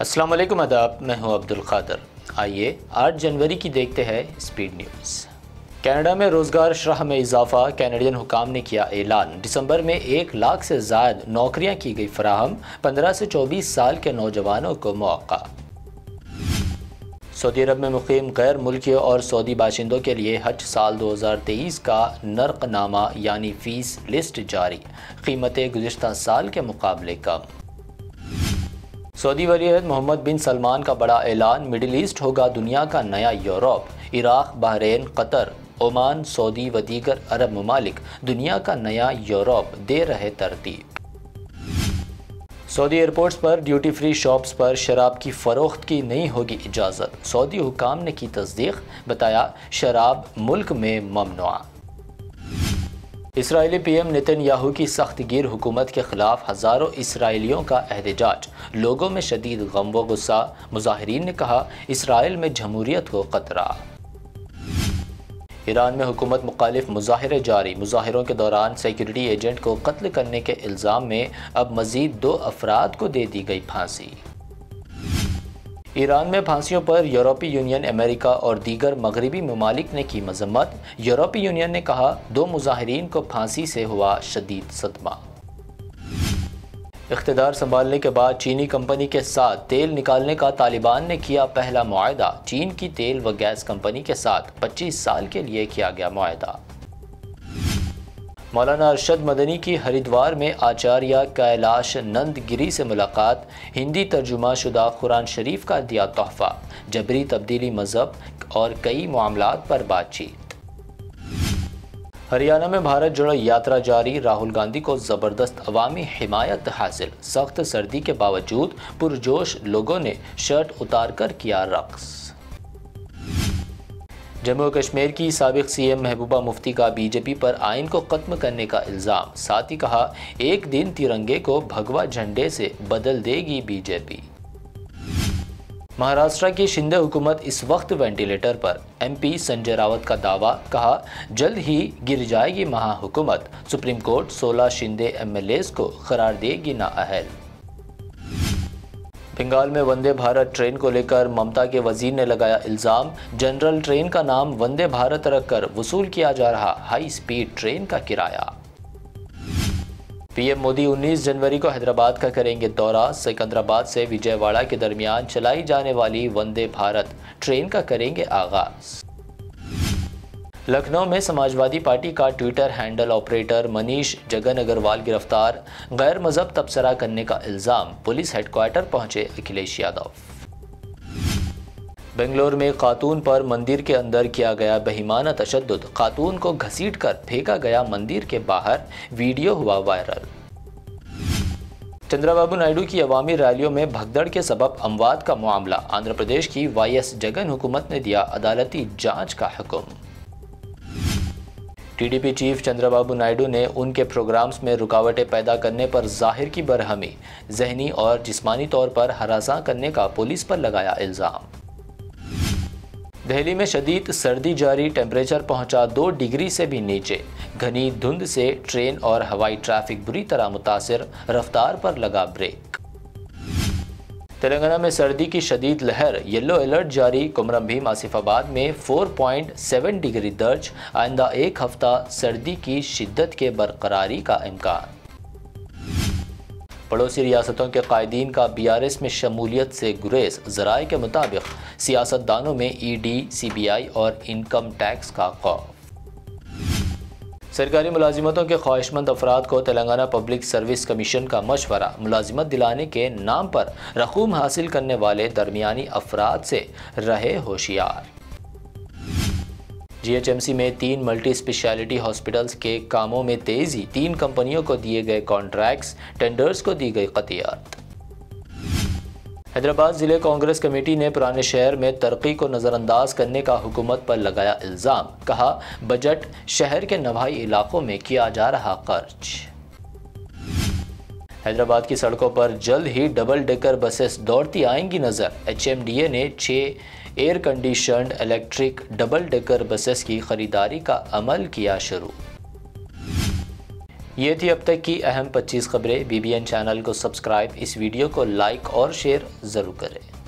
अस्सलाम वालेकुम, आदाब। मैं हूं अब्दुल खादर। आइए 8 जनवरी की देखते हैं स्पीड न्यूज़। कनाडा में रोज़गार शरह में इजाफा, कैनेडियन हुकाम ने किया ऐलान। दिसंबर में 1 लाख से ज़्यादा नौकरियां की गई फराहम, 15 से 24 साल के नौजवानों को मौका। सऊदी अरब में मुकीम गैर मुल्कियों और सऊदी बाशिंदों के लिए हज साल 2023 का नर्कनामा यानी फ़ीस लिस्ट जारी, कीमतें गुज़िश्ता साल के मुकाबले कम। सऊदी वलीअहद मोहम्मद बिन सलमान का बड़ा ऐलान, मिडिल ईस्ट होगा दुनिया का नया Europe. Iraq, Bahrain, Qatar, Oman, Saudi व दीगर अरब ममालिक दुनिया का नया यूरोप दे रहे तरतीब। सऊदी एयरपोर्ट्स पर ड्यूटी फ्री शॉप्स पर शराब की फ़रोख्त की नहीं होगी इजाज़त, सऊदी हुकाम ने की तस्दीक, बताया शराब मुल्क में ममनुआ। इसराइली पीएम नेतन्याहू की सख्त गिर हुकूमत के खिलाफ हज़ारों इसराइलियों का एहतजाज, लोगों में शदीद गम व गुस्सा, मुजाहिरीन ने कहा इसराइल में जमहूरियत को ख़तरा। ईरान में हुकूमत मुखालिफ मुजाहरे जारी, मुजाहरों के दौरान सिक्योरिटी एजेंट को कत्ल करने के इल्ज़ाम में अब मज़ीद 2 अफराद को दे दी गई फांसी। ईरान में फांसियों पर यूरोपीय यूनियन, अमेरिका और दीगर मगरबी ममालिक ने की मजम्मत। यूरोपीय यूनियन ने कहा 2 मुजाहरीन को फांसी से हुआ शदीद सदमा। इख्तिदार संभालने के बाद चीनी कंपनी के साथ तेल निकालने का तालिबान ने किया पहला मुआहदा, चीन की तेल व गैस कंपनी के साथ 25 साल के लिए किया गया मुआहदा। मौलाना अरशद मदनी की हरिद्वार में आचार्य कैलाश नंदगिरी से मुलाकात, हिंदी तर्जुमा शुदा कुरान शरीफ का दिया तोहफा, जबरी तब्दीली मजहब और कई मामलों पर बातचीत। हरियाणा में भारत जोड़ो यात्रा जारी, राहुल गांधी को ज़बरदस्त अवामी हिमायत हासिल, सख्त सर्दी के बावजूद पुरजोश लोगों ने शर्ट उतार कर किया रक्स। जम्मू कश्मीर की साबिक़ सीएम महबूबा मुफ्ती का बीजेपी पर आइन को ख़त्म करने का इल्ज़ाम, साथ ही कहा एक दिन तिरंगे को भगवा झंडे से बदल देगी बीजेपी। महाराष्ट्र की शिंदे हुकूमत इस वक्त वेंटिलेटर पर, एमपी संजय रावत का दावा, कहा जल्द ही गिर जाएगी महाहुकूमत, सुप्रीम कोर्ट 16 शिंदे एमएलएस को करार देगी नाअहल। बंगाल में वंदे भारत ट्रेन को लेकर ममता के वजीर ने लगाया इल्ज़ाम, जनरल ट्रेन का नाम वंदे भारत रखकर वसूल किया जा रहा हाई स्पीड ट्रेन का किराया। पीएम मोदी 19 जनवरी को हैदराबाद का करेंगे दौरा, सिकंदराबाद से विजयवाड़ा के दरमियान चलाई जाने वाली वंदे भारत ट्रेन का करेंगे आगाज। लखनऊ में समाजवादी पार्टी का Twitter handle operator Manish Jagan Agarwal गिरफ्तार, गैर मजहब तबसरा करने का इल्ज़ाम, पुलिस हेडक्वार्टर पहुंचे अखिलेश यादव। बेंगलोर में खातून पर मंदिर के अंदर किया गया बेईमाना तशद्दुद, खातून को घसीटकर फेंका गया मंदिर के बाहर, वीडियो हुआ वायरल। चंद्रबाबू नायडू की अवामी रैलियों में भगदड़ के सबब अमवात का मामला, आंध्र प्रदेश की वाईएस जगन हुकूमत ने दिया अदालती जांच का हुक्म। टीडीपी चीफ चंद्रबाबू नायडू ने उनके प्रोग्राम्स में रुकावटें पैदा करने पर जाहिर की बरहमी, जहनी और जिस्मानी तौर पर हरासा करने का पुलिस पर लगाया इल्ज़ाम। दिल्ली में शदीद सर्दी जारी, टेम्परेचर पहुंचा 2 डिग्री से भी नीचे, घनी धुंध से ट्रेन और हवाई ट्रैफिक बुरी तरह मुतासर, रफ्तार पर लगा ब्रेक। तेलंगाना में सर्दी की शदीद लहर, येलो अलर्ट जारी, कोमरम भीम आसिफाबाद में 4.7 डिग्री दर्ज, आइंदा 1 हफ्ता सर्दी की शिद्दत के बरकरारी का इम्कान। पड़ोसी रियासतों के कायदीन का बीआरएस में शमूलियत से गुरेज, ज़राए के मुताबिक सियासतदानों में ईडी, सीबीआई और इनकम टैक्स का खौफ। सरकारी मुलाजिमतों के ख्वाहिशमंद अफराद को तेलंगाना पब्लिक सर्विस कमीशन का मशवरा, मुलाजिमत दिलाने के नाम पर रकूम हासिल करने वाले दरमियानी अफराद से रहे होशियार। जीएचएमसी में 3 मल्टी स्पेशलिटी हॉस्पिटल्स के कामों में तेज़ी, 3 कंपनियों को दिए गए कॉन्ट्रैक्ट्स, टेंडर्स को दी गई कतियात। हैदराबाद ज़िले कांग्रेस कमेटी ने पुराने शहर में तरक्की को नज़रअंदाज करने का हुकूमत पर लगाया इल्ज़ाम, कहा बजट शहर के नवाही इलाकों में किया जा रहा खर्च। हैदराबाद की सड़कों पर जल्द ही डबल डेकर बसेस दौड़ती आएंगी नज़र, एचएमडीए ने 6 air conditioned electric double decker buses की खरीदारी का अमल किया शुरू। ये थी अब तक की अहम 25 खबरें। BBN चैनल को सब्सक्राइब, इस वीडियो को लाइक और शेयर ज़रूर करें।